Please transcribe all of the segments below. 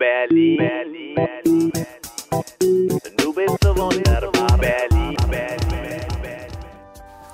Berlin, Berlin, Berlin, du bist so wunderbar, Berlin, Berlin, Berlin.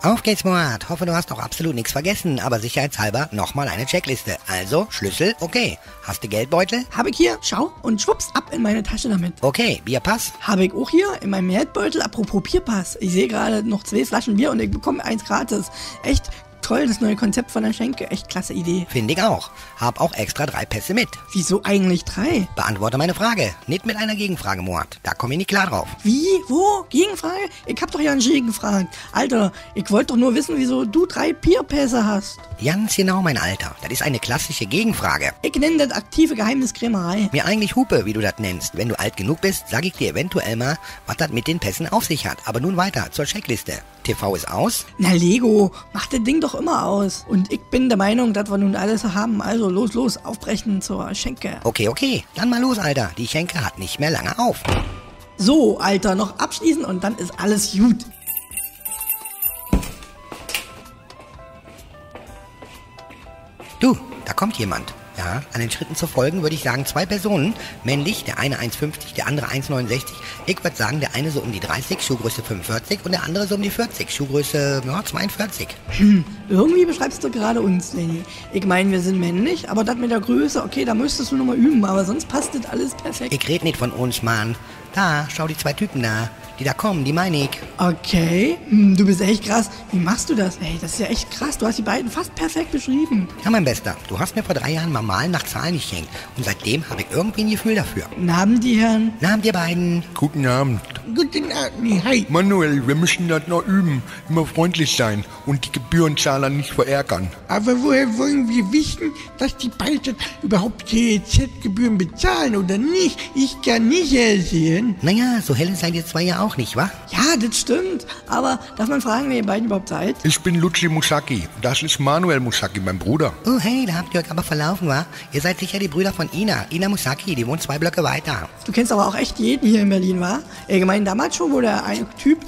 Auf geht's, Mohat. Hoffe, du hast auch absolut nichts vergessen, aber sicherheitshalber nochmal eine Checkliste. Also, Schlüssel, okay. Hast du Geldbeutel? Hab ich hier, schau, und schwupps, ab in meine Tasche damit. Okay, Bierpass? Habe ich auch hier, in meinem Geldbeutel, apropos Bierpass. Ich sehe gerade noch 2 Flaschen Bier und ich bekomme 1 gratis. Echt toll, das neue Konzept von der Schenke. Echt klasse Idee. Finde ich auch. Hab auch extra 3 Pässe mit. Wieso eigentlich 3? Beantworte meine Frage. Nicht mit einer Gegenfrage, Mohat. Da komme ich nicht klar drauf. Wie? Wo? Gegenfrage? Ich hab doch ja nicht gefragt. Alter, ich wollte doch nur wissen, wieso du 3 Bierpässe hast. Ganz genau, mein Alter. Das ist eine klassische Gegenfrage. Ich nenne das aktive Geheimniskrämerei. Mir eigentlich Hupe, wie du das nennst. Wenn du alt genug bist, sag ich dir eventuell mal, was das mit den Pässen auf sich hat. Aber nun weiter zur Checkliste. TV ist aus. Na Lego, mach das Ding doch immer aus. Und ich bin der Meinung, dass wir nun alles haben. Also los, los, aufbrechen zur Schenke. Okay. Dann mal los, Alter. Die Schenke hat nicht mehr lange auf. So, Alter, noch abschließen und dann ist alles gut. Du, da kommt jemand. Ja, an den Schritten zu folgen, würde ich sagen, 2 Personen, männlich, der eine 1,50, der andere 1,69. Ich würde sagen, der eine so um die 30, Schuhgröße 45 und der andere so um die 40, Schuhgröße 42. Irgendwie beschreibst du gerade uns, Lenny. Ich meine, wir sind männlich, aber das mit der Größe, okay, da müsstest du nochmal üben, aber sonst passt das alles perfekt. Ich rede nicht von uns, Mann. Da, schau die 2 Typen da. Die da kommen, die meine ich. Okay, du bist echt krass. Wie machst du das? Ey, das ist ja echt krass. Du hast die beiden fast perfekt beschrieben. Ja, mein Bester, du hast mir vor 3 Jahren mal Malen nach Zahlen geschenkt. Und seitdem habe ich irgendwie ein Gefühl dafür. Guten Abend, die Herren. Guten Abend, ihr beiden. Guten Abend. Guten Abend, hi. Manuel, wir müssen das noch üben. Immer freundlich sein und die Gebührenzahler nicht verärgern. Aber woher wollen wir wissen, dass die beiden überhaupt GEZ-Gebühren bezahlen oder nicht? Ich kann nicht ersehen. Naja, so helle seid ihr 2 ja auch. Auch nicht, wa? Ja, das stimmt. Aber darf man fragen, wer ihr beiden überhaupt seid? Ich bin Lucci Musaki. Das ist Manuel Musaki, mein Bruder. Oh, hey, da habt ihr euch aber verlaufen, wa? Ihr seid sicher die Brüder von Ina. Ina Musaki, die wohnt 2 Blöcke weiter. Du kennst aber auch echt jeden hier in Berlin, wa? Allgemein damals schon, wo der eine Typ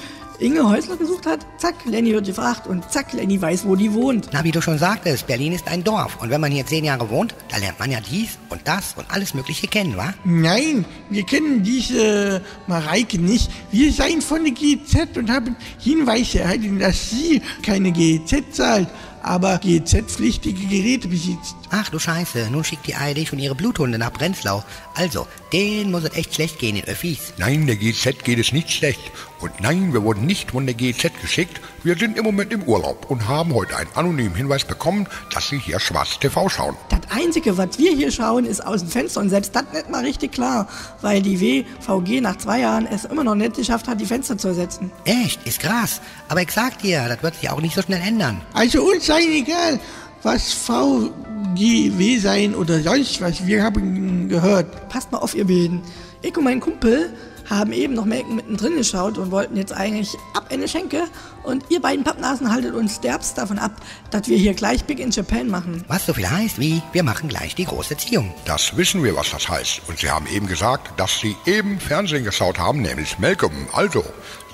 Inge Häusler gesucht hat, zack, Lenny wird gefragt und zack, Lenny weiß, wo die wohnt. Na, wie du schon sagtest, Berlin ist ein Dorf und wenn man hier 10 Jahre wohnt, dann lernt man ja dies und das und alles Mögliche kennen, wa? Nein, wir kennen diese Mareike nicht. Wir seien von der GEZ und haben Hinweise erhalten, dass sie keine GEZ zahlt, aber GEZ-pflichtige Geräte besitzt. Ach du Scheiße, nun schickt die ARD schon ihre Bluthunde nach Prenzlau. Also, denen muss es echt schlecht gehen, den Öffis. Nein, der GEZ geht es nicht schlecht. Und nein, wir wurden nicht von der GEZ geschickt. Wir sind im Moment im Urlaub und haben heute einen anonymen Hinweis bekommen, dass sie hier schwarz TV schauen. Das Einzige, was wir hier schauen, ist aus dem Fenster und selbst das nicht mal richtig klar, weil die BVG nach 2 Jahren es immer noch nicht geschafft hat, die Fenster zu ersetzen. Echt? Ist krass. Aber ich sag dir, das wird sich auch nicht so schnell ändern. Also uns sei egal, was VGW sein oder sonst was, wir haben gehört. Passt mal auf, ihr beiden. Ich und mein Kumpel haben eben noch Malcolm mittendrin geschaut und wollten jetzt eigentlich ab in die Schenke. Und ihr beiden Pappnasen haltet uns sterbst davon ab, dass wir hier gleich Big in Japan machen. Was so viel heißt wie, wir machen gleich die große Ziehung. Das wissen wir, was das heißt. Und sie haben eben gesagt, dass sie eben Fernsehen geschaut haben, nämlich Malcolm. Also,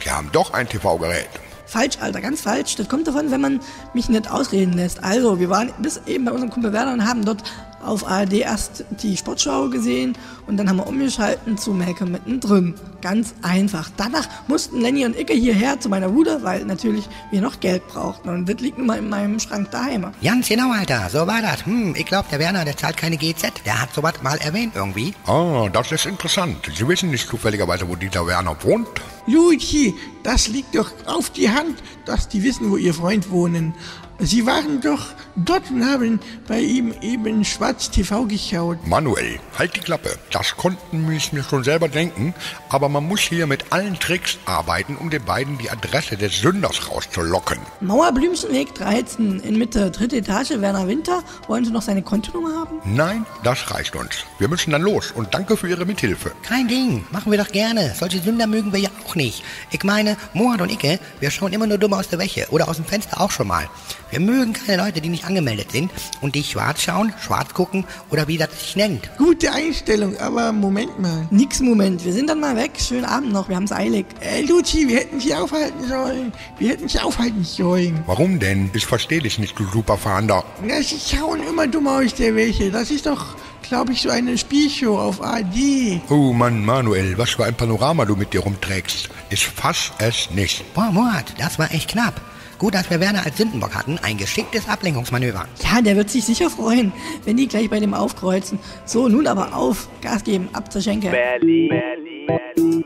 sie haben doch ein TV-Gerät. Falsch, Alter, ganz falsch. Das kommt davon, wenn man mich nicht ausreden lässt. Also, wir waren bis eben bei unserem Kumpel Werner und haben dort auf ARD erst die Sportschau gesehen und dann haben wir umgeschalten zu Malcolm mittendrin. Ganz einfach. Danach mussten Lenny und Icke hierher zu meiner Bude, weil natürlich wir noch Geld brauchten. Und das liegt nun mal in meinem Schrank daheim. Ganz genau, Alter. So war das. Ich glaube, der Werner, der zahlt keine GEZ. Der hat sowas mal erwähnt irgendwie. Ah, das ist interessant. Sie wissen nicht zufälligerweise, wo dieser Werner wohnt? Lucci, das liegt doch auf die Hand, dass die wissen, wo ihr Freund wohnen. Sie waren doch dort und haben bei ihm eben schwarz TV geschaut. Manuel, halt die Klappe. Das konnten wir mir schon selber denken, aber man muss hier mit allen Tricks arbeiten, um den beiden die Adresse des Sünders rauszulocken. Mauerblümchenweg 13, in Mitte, 3. Etage, Werner Winter. Wollen Sie noch seine Kontonummer haben? Nein, das reicht uns. Wir müssen dann los und danke für Ihre Mithilfe. Kein Ding, machen wir doch gerne. Solche Sünder mögen wir ja auch nicht. Ich meine, Mohat und Icke, wir schauen immer nur dumm aus der Wäsche oder aus dem Fenster auch schon mal. Wir mögen keine Leute, die nicht nicht angemeldet sind und dich schwarz schauen, schwarz gucken oder wie das sich nennt. Gute Einstellung, aber Moment mal. Nix Moment, wir sind dann mal weg. Schönen Abend noch, wir haben's eilig. Lucci, wir hätten dich aufhalten sollen. Wir hätten dich aufhalten sollen. Warum denn? Ich verstehe dich nicht, du Superfahnder. Na, sie schauen immer dumm aus, der welche. Das ist doch, glaube ich, so eine Spielshow auf ARD. Oh Mann, Manuel, was für ein Panorama du mit dir rumträgst. Ich fass es nicht. Boah, Mohat, das war echt knapp. Gut, dass wir Werner als Sündenbock hatten, ein geschicktes Ablenkungsmanöver. Ja, der wird sich sicher freuen, wenn die gleich bei dem aufkreuzen. So, nun aber auf, Gas geben, ab zur Schenke. Berlin.